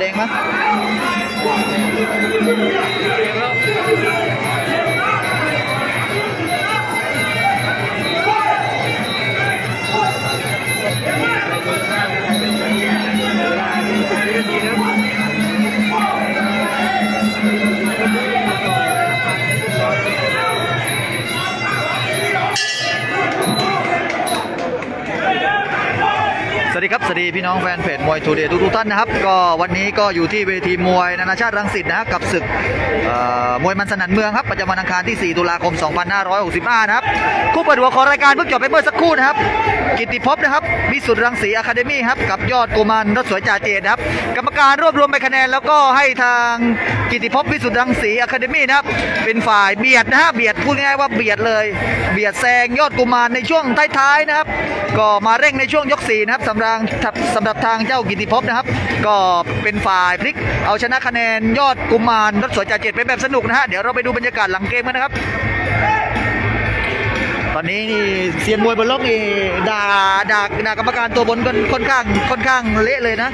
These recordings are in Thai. แดงมั้ยสวัสดีครับสวัสดีพี่น้องแฟนเพจมวยทูเดย์ทุกท่านนะครับก็วันนี้ก็อยู่ที่เวทีมวยนานาชาติรังสิตนะกับศึกมวยมันสนั่นเมืองครับประจำวันอังคารที่4ตุลาคม2565นะครับคู่เปิดหัวของรายการเพิ่งจบไปเมื่อสักครู่นะครับกิตติภพนะครับวิสุทธิ์รังสีอะคาเดมี่ครับกับยอดกุมารรถสวยจ่าเจตครับกรรมการรวบรวมใบคะแนนแล้วก็ให้ทางกิตติภพวิสุทธิ์รังสีอะคาเดมี่นะครับเป็นฝ่ายเบียดนะฮะเบียดพูดง่ายว่าเบียดเลยเบียดแซงยอดกุมารในช่วงท้ายๆนะครับก็มาเร่งในช่วงยก4นะครับสำหรับทางเจ้ากิตติภพนะครับก็เป็นฝ่ายพลิกเอาชนะคะแนนยอดกุมารรถสวยจ่าเจตไปแบบสนุกนะฮะเดี๋ยวเราไปดูบรรยากาศหลังเกมกันนะครับตอนนี้นี่เซียนมวยบนโลกนี่ด่ากรรมการตัวบนกันค่อนข้างเละเลยนะ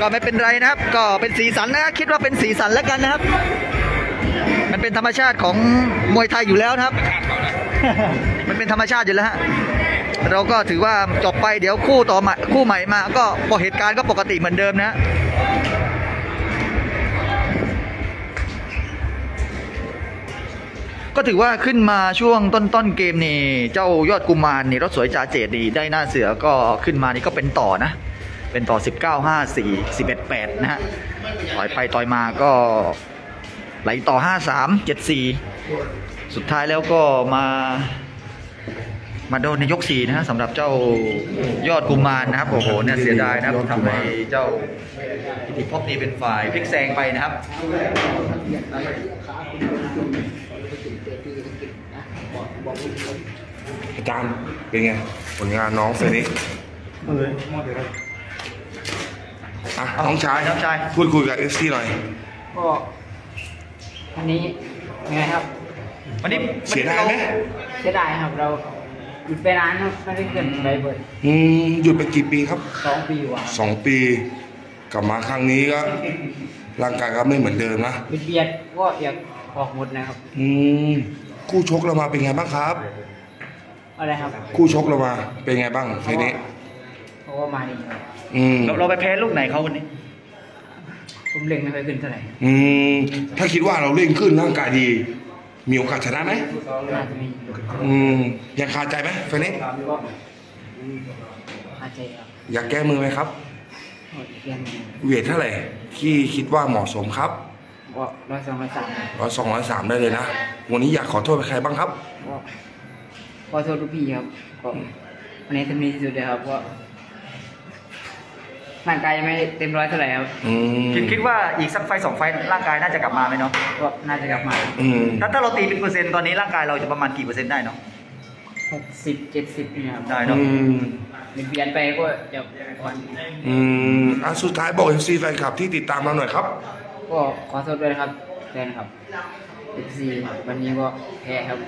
ก็ไม่เป็นไรนะครับก็เป็นสีสันนะคิดว่าเป็นสีสันแล้วกันนะครับมันเป็นธรรมชาติของมวยไทยอยู่แล้วนะครับมันเป็นธรรมชาติอยู่แล้วฮะเราก็ถือว่าจบไปเดี๋ยวคู่ใหม่มาก็พอเหตุการณ์ก็ปกติเหมือนเดิมนะก็ถือว่าขึ้นมาช่วงต้นเกมนี่เจ้ายอดกุมารนี่รถสวยจ่าเจตดีได้หน้าเสือก็ขึ้นมานี่ก็เป็นต่อนะเป็นต่อ19-5 4 11-8นะฮะต่อยไปต่อยมาก็ไหลต่อ5-3 7-4สุดท้ายแล้วก็มาโดนในยก4นะฮะสำหรับเจ้ายอดกุมารนะครับโอ้โหเนี่ยเสียดายนะครับทำให้เจ้ากิตติภพนี่เป็นฝ่ายพลิกแซงไปนะครับอาจารย์เป็นไงผลงานน้องเซนิกน้องชายพูดคุยกับเอฟซีหน่อยก็วันนี้ไงครับวันนี้เสียดายไหมเสียดายครับเราหยุดไปนานครับไม่ได้เกินไปเบิดหยุดไปกี่ปีครับ2 ปีกว่า2 ปีกลับมาครั้งนี้ก็ร่างกายก็ไม่เหมือนเดิมนะเบียดก็อยากออกหมดนะครับคู่ชกเรามาเป็นไงบ้างครับอะไรครับคู่ชกเรามาเป็นไงบ้างทีนี้เขาก็มาดีครับเราไปแพ้ลูกไหนเขาวันนี้ผมเล่งไม่ค่อยขึ้นเท่าไหร่ถ้าคิดว่าเราเล่งขึ้นร่างกายดีมีโอกาสชนะไหมยังคาใจไหมทีนี้คาใจครับอยากแก้มือไหมครับเวทเท่าไหร่ที่คิดว่าเหมาะสมครับ102-103ได้เลยนะวันนี้อยากขอโทษใครบ้างครับขอโทษทุกพี่ครับวันนี้เต็มที่สุดเลยครับเพราะร่างกายยังไม่เต็มร้อยเท่าไหร่ครับคิดว่าอีกสัก2 ไฟร่างกายน่าจะกลับมาไหมเนาะก็น่าจะกลับมาถ้าเราตีเป็น%ตอนนี้ร่างกายเราจะประมาณกี่%ได้เนาะ60-70เนี่ยได้เนาะเปลี่ยนไปก็จะอ่อนสุดท้ายบอก FC แฟนคลับที่ติดตามเราหน่อยครับก็ขอโทษด้วยนะครับแฟนครับFC วันนี้ก็แพ้ครับ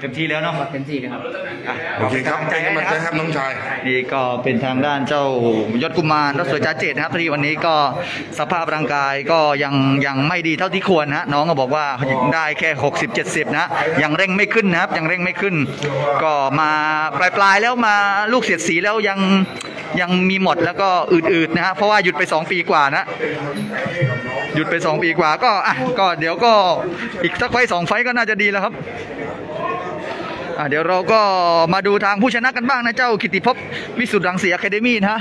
เต็มที่แล้วเนาะเต็มที่นะครับโอเคครับใจให้มันใจครับน้องชายนี่ก็เป็นทางด้านเจ้ายอดกุมารรถสวยจ่าเจตนะครับที่วันนี้ก็สภาพร่างกายก็ยังไม่ดีเท่าที่ควรนะน้องก็บอกว่าได้แค่60-70นะยังเร่งไม่ขึ้นนะครับยังเร่งไม่ขึ้นก็มาปลายแล้วมาลูกเสียดสีแล้วยังมีหมดแล้วก็อืดๆนะฮะเพราะว่าหยุดไป2 ปีกว่านะหยุดไป2 ปีกว่าก็เดี๋ยวก็อีกสัก2 ไฟก็น่าจะดีแล้วครับเดี๋ยวเราก็มาดูทางผู้ชนะกันบ้างนะเจ้ากิตติภพวิสุทธิ์รังสีอะคาเดมี่นะฮะ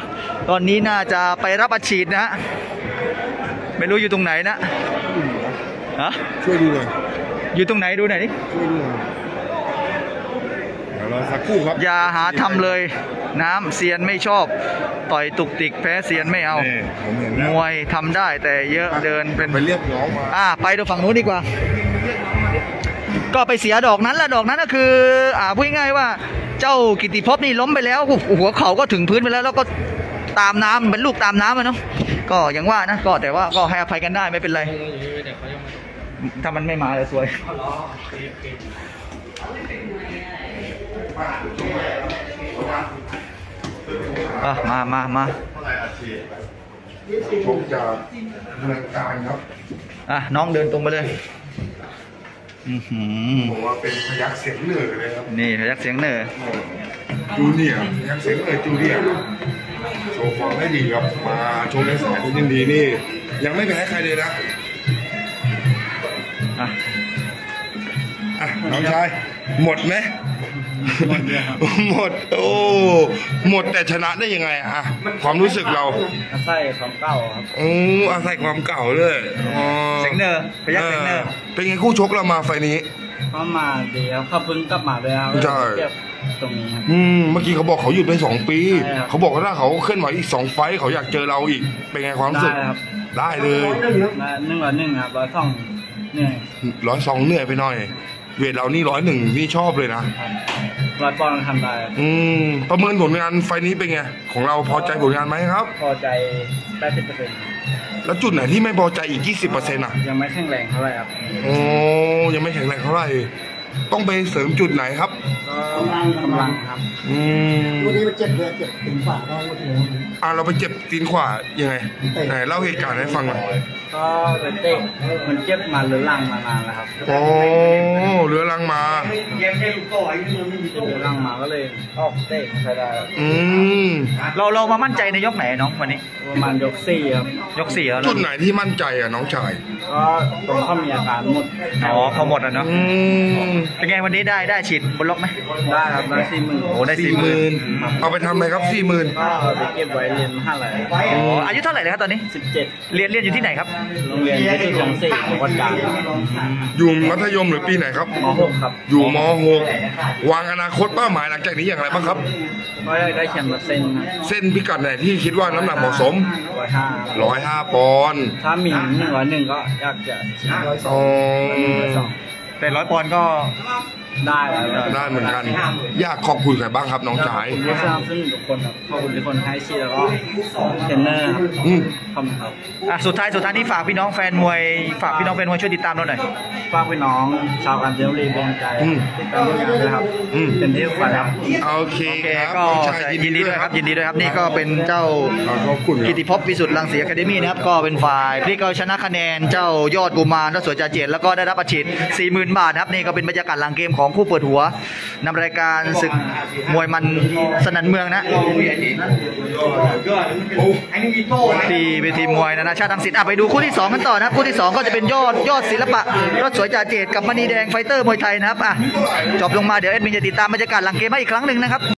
ตอนนี้น่าจะไปรับอาชีพนะฮะไม่รู้อยู่ตรงไหนนะฮะช่วยดูหน่อยอยู่ตรงไหนดูหน่อยนี่ช่วยดูหน่อยเดี๋ยวรอสักครู่ครับอย่าหาทำเลยน้ำเซียนไม่ชอบต่อยตุกติกแพ้เซียนไม่เอามวยทำได้แต่เยอะเดินเป็นไปเรียกร้องมาไปดูฝั่งนู้นดีกว่าก็ไปเสียดอกนั้นละดอกนั้นก็คือพูดง่ายว่าเจ้ากิตติภพนี่ล้มไปแล้วหัวเข่าก็ถึงพื้นไปแล้วแล้วก็ตามน้ำเป็นลูกตามน้ำอะเนาะก็อย่างว่านะก็แต่ว่าก็ให้อภัยกันได้ไม่เป็นไรถ้ามันไม่มาเลยซวยมา ชกจากเมืองการครับอ่ะน้องเดินตรงไปเลยบอกว่าเป็นพยักเสียงเหนือเลยครับนี่พยักเสียงเหนือจูเนียร์พยักเสียงเหนือจูเนียร์โชว์ความได้ดีครับมาชมในสายที่ยังดีนี่ยังไม่แพ้ใครเลยนะอ่ะน้องชายหมดไหมหมดโอ้หมดแต่ชนะได้ยังไงอ่ะความรู้สึกเราอาศัยความเก่าครับโอ้อาศัยความเก่าเลยเสียงเนอพยักเสียงเนอเป็นไงคู่ชกเรามาไฟนี้เขามาเดี๋ยวเขาพึ่งกลับมาเลยครับตรงนี้ครับเมื่อกี้เขาบอกเขาหยุดไป2 ปีเขาบอกว่าถ้าเขาเคลื่อนไหวอีก2 ไฟต์เขาอยากเจอเราอีกเป็นไงความรู้สึกได้เลย101ครับ102เหนื่อย102เหนื่อยไปหน่อยเวทเรานี่101นี่ชอบเลยนะ100 ปอนด์ทำได้ประเมินผลงานไฟนี้เป็นไงของเราพอใจผลงานไหมครับพอใจ80%แล้วจุดไหนที่ไม่พอใจอีก20%อ่ะยังไม่แข็งแรงเท่าไหร่ครับโอ้ยังไม่แข็งแรงเท่าไหร่ต้องไปเสริมจุดไหนครับกำลังครับวันนี้ไปเจ็บเลยเจ็บตีนขวาเราเราไปเจ็บตีนขวายังไงไหนเล่าเหตุการณ์ให้ฟังหน่อยก็ไปเตะมันเจ็บมาเรื้อรังมานานแล้วครับโอ้เรื้อรังมาก็เลยออกเตะใช่ได้เรามามั่นใจในยกไหนน้องวันนี้ประมาณยก 4ครับยก 4แล้วจุดไหนที่มั่นใจอ่ะน้องชายก็ต้องเขามีอาการหมดอ๋อเขาหมดอ่ะเนาะเป็นไงวันนี้ได้ฉีดบนล็อกไหมได้ครับได้40,000โอ้ได้40,000เอาไปทำอะไรครับ40,000ไปเก็บไว้เรียนมหาลัยอ๋ออายุเท่าไหร่แล้วครับตอนนี้17เรียนอยู่ที่ไหนครับโรงเรียนที่24วัดกลางอยู่มัธยมหรือปีไหนครับม.6ครับอยู่ม.6วางอนาคตเป้าหมายหลังจากนี้อย่างไรบ้างครับได้แชมป์เส้นพิกัดไหนที่คิดว่าน้ำหนักเหมาะสม105 ปอนด์ถ้ามี101ก็อยากจะ102แต่100 ปอนด์ก็ได้เหมือนกันอยากขอบคุณใครบ้างครับน้องชายขอบคุณทุกคนครับขอบคุณทุกคนให้เชียร์แล้วก็เทรนเนอร์ขอบคุณครับสุดท้ายนี่ฝากพี่น้องแฟนมวยช่วยติดตามเราหน่อยฝากพี่น้องชาวกาญจนบุรีเป็นกำลังใจติดตามด้วยกันนะครับเป็นที่ฝากครับโอเคก็ยินดีด้วยครับนี่ก็เป็นเจ้ากิติภพวิสุทธิ์รังสีอะคาเดมี่นะครับก็เป็นฝ่ายพลิกเอาชนะคะแนนเจ้ายอดกุมารและสวยจ่าเจตแล้วก็ได้รับอัดฉีด 40,000 บาทครับนี่ก็เป็นบรรยากาศหลังเกมของคู่เปิดหัวนำรายการศึกมวยมันสนั่นเมืองนะที่เวทีมวยนานาชาติรังสิตไปดูคู่ที่2กันต่อนะครับคู่ที่2ก็จะเป็นยอดศิลปะยอดสวยจ่าเจตกับมณีแดงไฟเตอร์มวยไทยนะครับจบลงมาเดี๋ยวเอ็ดมินจะติดตามบรรยากาศหลังเกมให้อีกครั้งหนึ่งนะครับ